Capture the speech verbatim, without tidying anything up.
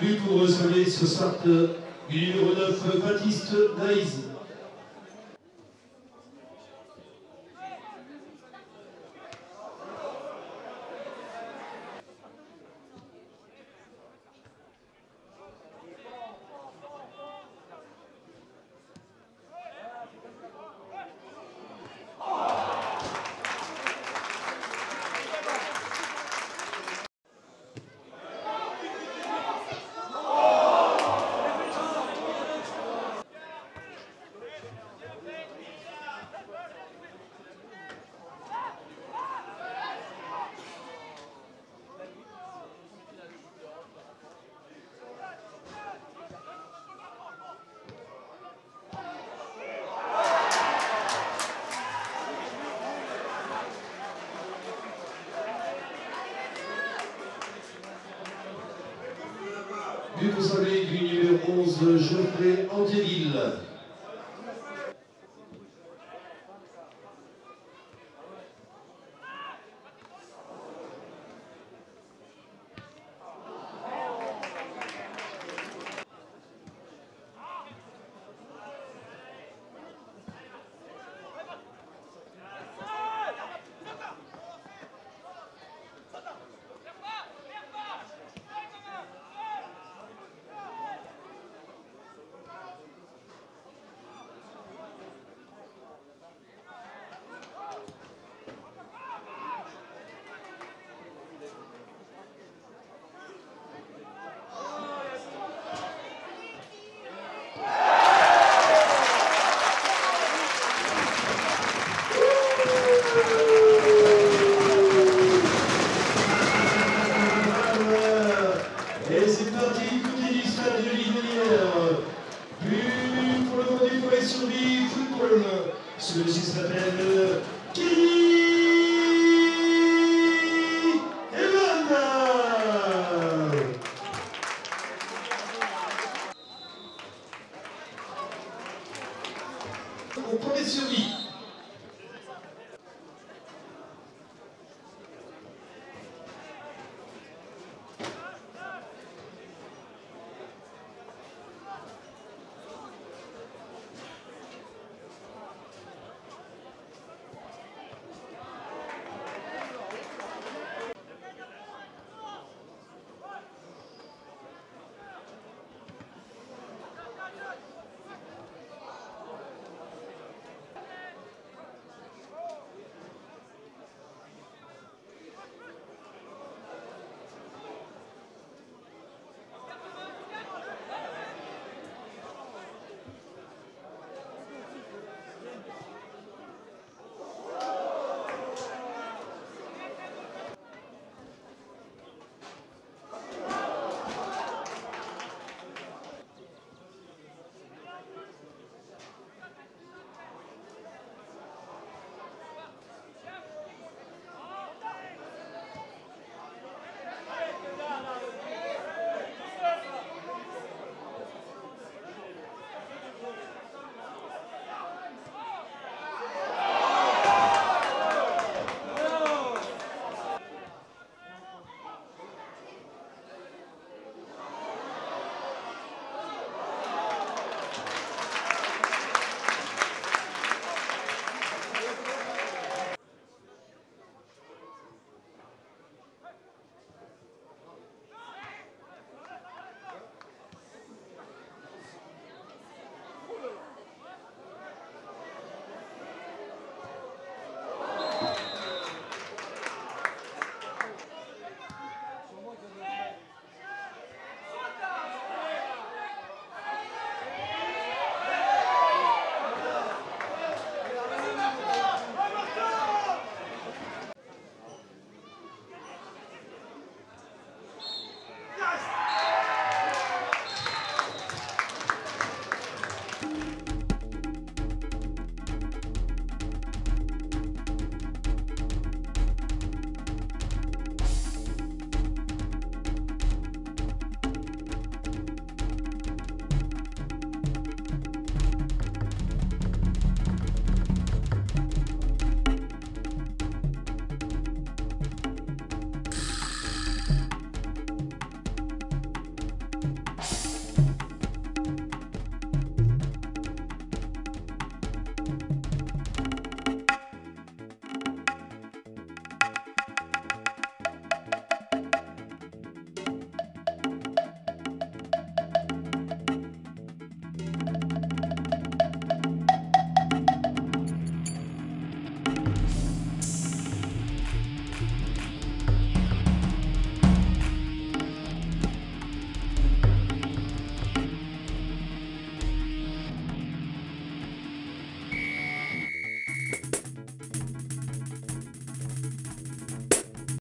Plus pour ressembler ce start du numéro neuf, Baptiste Daïs. Du numéro onze, Geoffrey Pierre Anteville.